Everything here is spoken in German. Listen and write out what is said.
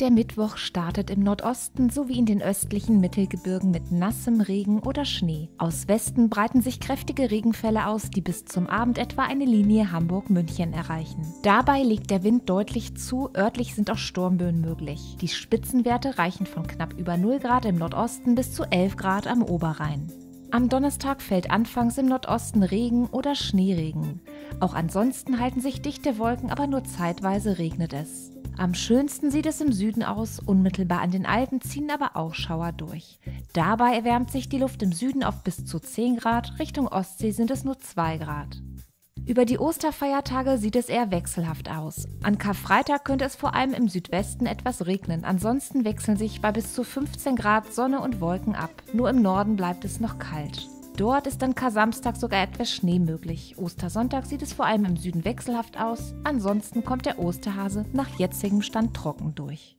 Der Mittwoch startet im Nordosten sowie in den östlichen Mittelgebirgen mit nassem Regen oder Schnee. Aus Westen breiten sich kräftige Regenfälle aus, die bis zum Abend etwa eine Linie Hamburg-München erreichen. Dabei legt der Wind deutlich zu, örtlich sind auch Sturmböen möglich. Die Spitzenwerte reichen von knapp über 0 Grad im Nordosten bis zu 11 Grad am Oberrhein. Am Donnerstag fällt anfangs im Nordosten Regen oder Schneeregen. Auch ansonsten halten sich dichte Wolken, aber nur zeitweise regnet es. Am schönsten sieht es im Süden aus, unmittelbar an den Alpen ziehen aber auch Schauer durch. Dabei erwärmt sich die Luft im Süden auf bis zu 10 Grad, Richtung Ostsee sind es nur 2 Grad. Über die Osterfeiertage sieht es eher wechselhaft aus. An Karfreitag könnte es vor allem im Südwesten etwas regnen, ansonsten wechseln sich bei bis zu 15 Grad Sonne und Wolken ab. Nur im Norden bleibt es noch kalt. Dort ist an Kar-Samstag sogar etwas Schnee möglich. Ostersonntag sieht es vor allem im Süden wechselhaft aus, ansonsten kommt der Osterhase nach jetzigem Stand trocken durch.